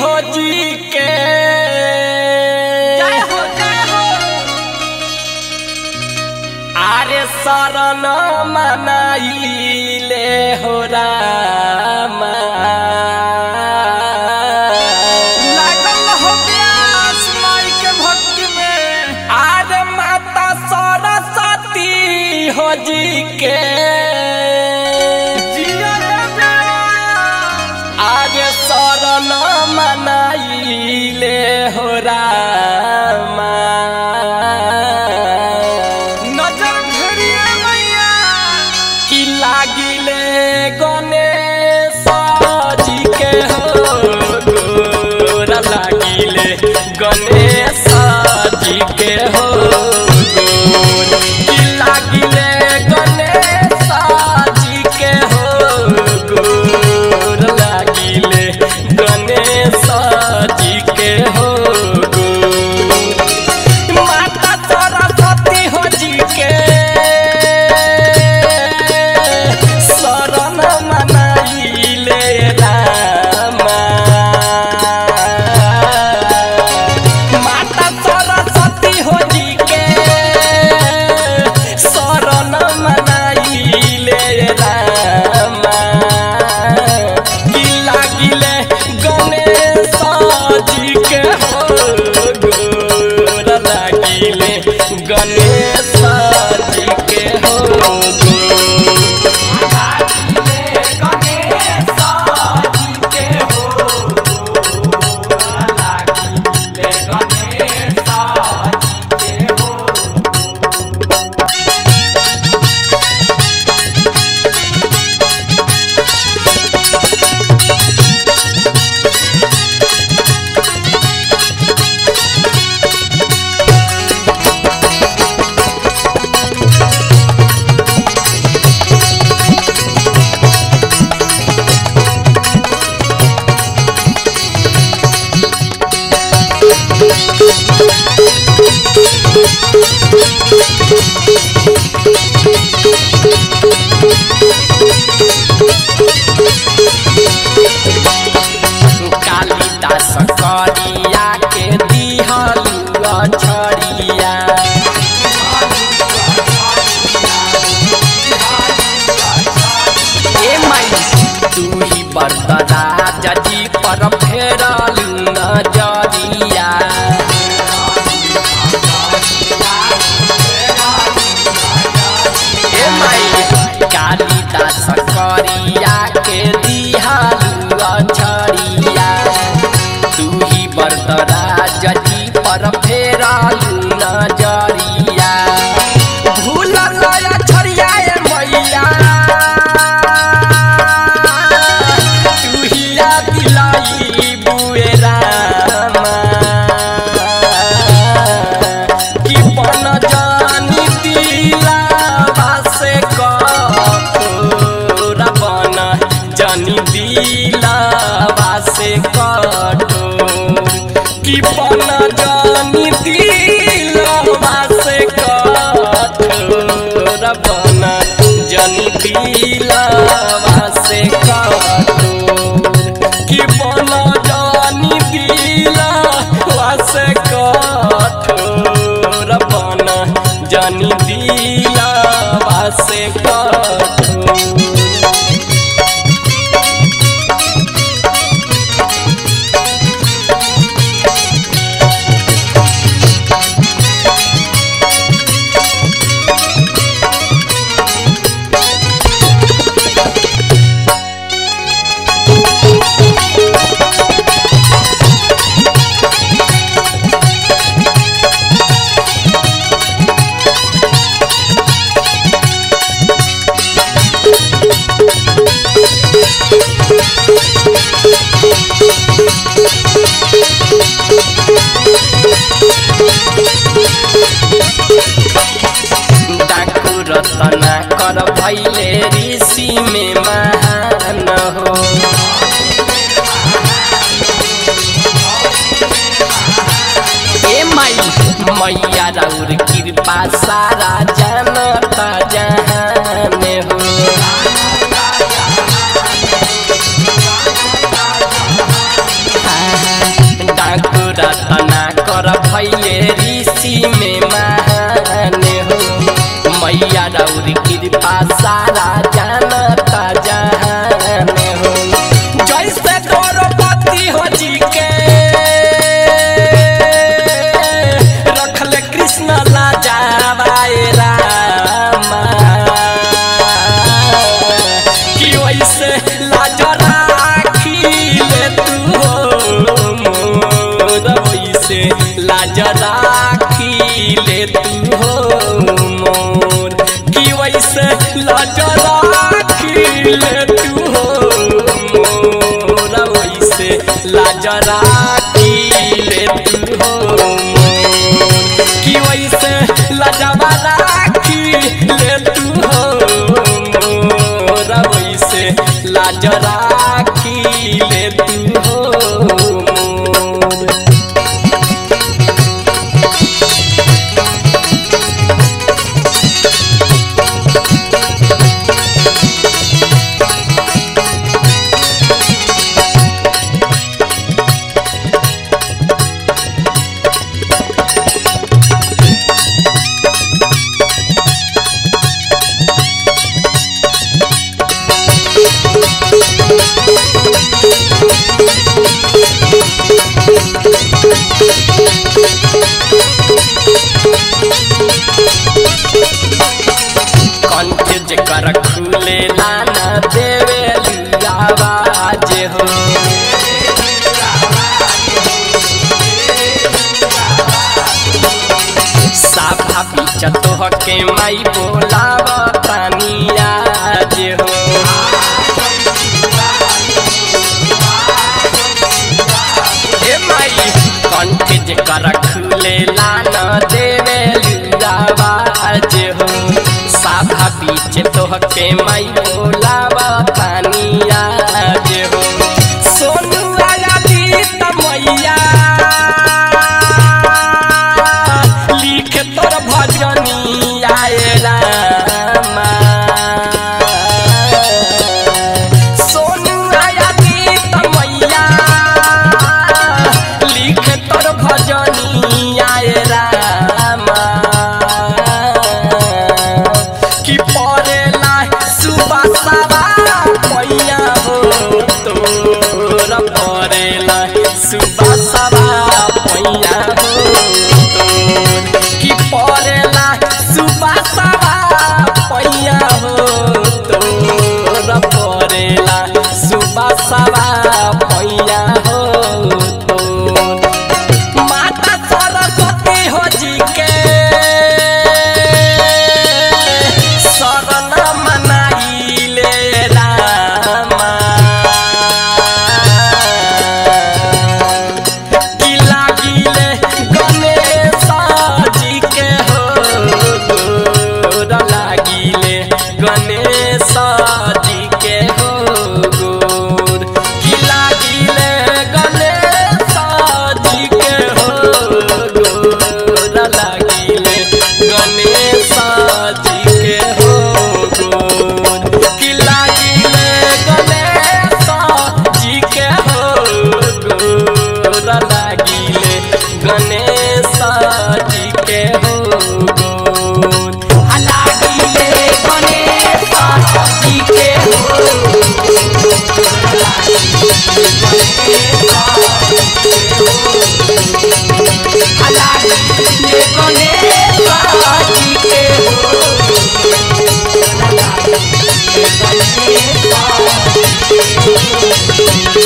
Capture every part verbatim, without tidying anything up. हो जी के जय हो जय हो। आरे शरण मनाइले हो रामा लागल हो प्यास माई के भक्ति में। आरे माता सरस्वती हो जी के शरण मनाइले हो रामा नजर भरिया मैया की लागिले गणेश जी के हो गोरा लागिले गणेश जी के हो गोरा की लागिले गणेश जी के हो गोरा लागिले गणेश जी के हो गो। माता सरस्वती हो जी के शरण मनाइले रामा। माता सरस्वती हो जी के शरण मनाइले रामा की लागिले गणेश जी के हो गोरा लागिले गणेश जी के हो गोरा लागिले गणेश जी के हो गोरा लागिले गणेश जी के हो। कालिदास करिया के दिहलुआ छड़िया ए माई तू ही बरदराज जी पर फेरलु नजरिया। कालिदास करिया के दिहलुआ छड़िया तू ही बरदराज जी पर फेरलु नजरिया। भूल गया छड़िया ए मैया तू ही याद दिलाई बुए रामा कि पन जानी दिला से कटोरा बन जानी दिलावा से कटोर कि बन जानी दिलावा से कटोरा बन जानी दिलावा से कटोर कि बन जानी दिलावा से कटोरा बन जानी दिला से कटोर। डाकू रतना कर भैले ऋषि में महान हो ए माई मैया राउर कृपा सारा जनता जहान हो। कैसे लाज राखी ले तू मोर, वैसे लाज राखी ले तू मोर, कि वैसे लाज राखी ले तू मोर, वैसे लाज राखी ले तू मोर, कि वैसे लाजवा राखी ले तू लाज राखी ले तू मोर। कंठ जेकर खुले ला ना देवे आवाज हो, साफा पीछा तोह के माई बोलावा तानिया जे हो, कंठ जेकर खुले ला ना देवे आवाज हो, साफा बीच तोह के माई बोलावा तानिया जे हो, सोनू आया गीत मैया लिख तोर भजनिया रामा, सोनू आया गीत मैया तोर भजनिया रामा, कि परेला सुबासवा पैया हो तोर, परेला सुबासवा पैया हो तोर, कि परेला सुबासवा पैया हो तोर, परेला सुबासवा पैया हो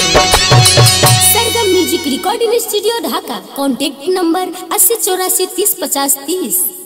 तोर। Sargam music recording studio Dhaka, contact number अस्सी चौरासी तीस पचास तीस।